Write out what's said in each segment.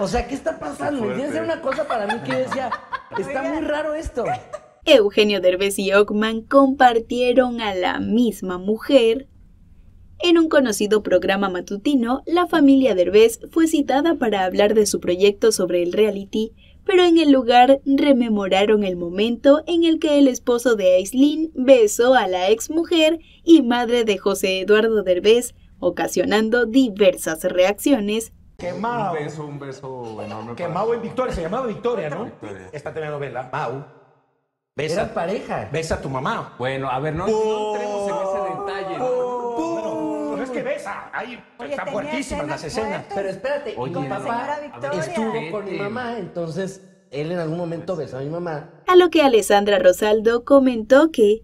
O sea, ¿qué está pasando? Me tienes una cosa para mí que yo decía, está muy raro esto. Eugenio Derbez y Ochmann compartieron a la misma mujer. En un conocido programa matutino, la familia Derbez fue citada para hablar de su proyecto sobre el reality, pero en el lugar rememoraron el momento en el que el esposo de Aislinn besó a la exmujer y madre de José Eduardo Derbez, ocasionando diversas reacciones. Quemado. Un beso enorme. Quemado en Victoria, se llamaba Victoria, ¿no? Victoria. Esta telenovela, Mau. Besa. Eran pareja. Besa a tu mamá. Bueno, a ver, no entremos en ese detalle. Que besa, ahí están fuertísimas las escenas. Pero espérate, oye, mi papá estuvo con mi mamá, entonces él en algún momento besó a mi mamá. A lo que Alessandra Rosaldo comentó que,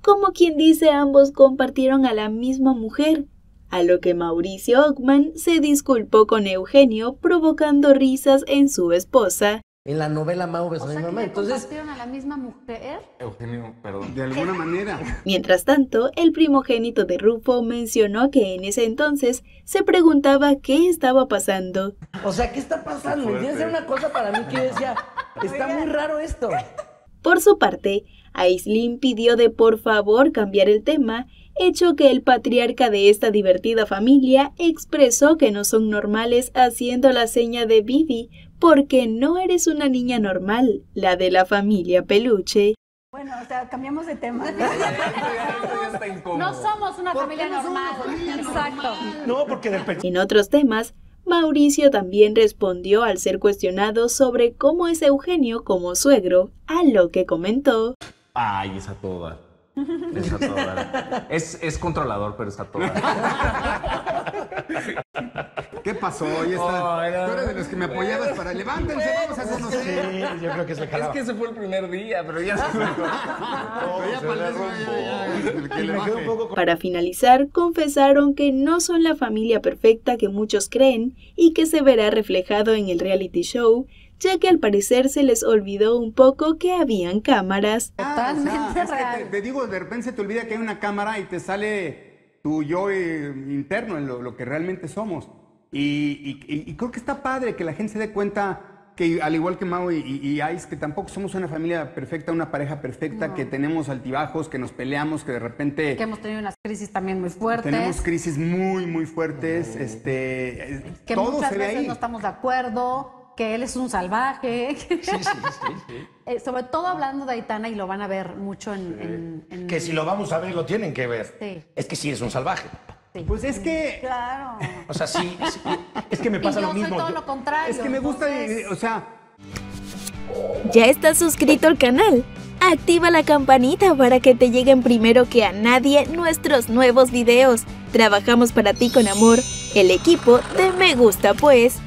como quien dice, ambos compartieron a la misma mujer. A lo que Mauricio Ochmann se disculpó con Eugenio, provocando risas en su esposa. En la novela Mau besó a mi mamá, entonces... a la misma mujer? Eugenio, perdón. De alguna manera. Mientras tanto, el primogénito de Ruffo mencionó que en ese entonces se preguntaba qué estaba pasando. O sea, ¿qué está pasando? Me tienes una cosa para mí que yo decía, está muy raro esto. Por su parte, Aislinn pidió de por favor cambiar el tema, hecho que el patriarca de esta divertida familia expresó que no son normales haciendo la seña de Bibi, porque no eres una niña normal, la de la familia Peluche. Bueno, o sea, cambiamos de tema. No somos una familia normal. Exacto. No, porque del Peluche. En otros temas, Mauricio también respondió al ser cuestionado sobre cómo es Eugenio como suegro, a lo que comentó. Ay, esa toda. Esa toda. Es controlador, pero está toda. ¿Qué pasó? Ya está. Tú eres de los que me apoyabas para levántense, vamos a hacernos. Sí, yo creo que se jalaba. Es que ese fue el primer día, pero ya se sacó. Para finalizar, confesaron que no son la familia perfecta que muchos creen y que se verá reflejado en el reality show, ya que al parecer se les olvidó un poco que habían cámaras. Totalmente real. Te digo, de repente se te olvida que hay una cámara y te sale... tu yo interno, en lo que realmente somos. Y creo que está padre que la gente se dé cuenta que, al igual que Mau y Ais, que tampoco somos una familia perfecta, una pareja perfecta, no. Que tenemos altibajos, que nos peleamos, que de repente... Que hemos tenido unas crisis también muy fuertes. Tenemos crisis muy, muy fuertes. No. Que todo muchas se ve veces ahí. No estamos de acuerdo, que él es un salvaje. Sí. Sobre todo hablando de Aitana, y lo van a ver mucho en... Que si lo vamos a ver, lo tienen que ver. Sí. Es que sí es un salvaje. Sí. Pues es que... Claro. O sea, sí. Es que me pasa lo mismo. Soy todo lo contrario. Es que me gusta, entonces... o sea... ¿Ya estás suscrito al canal? Activa la campanita para que te lleguen primero que a nadie nuestros nuevos videos. Trabajamos para ti con amor, el equipo de Me Gusta Pues.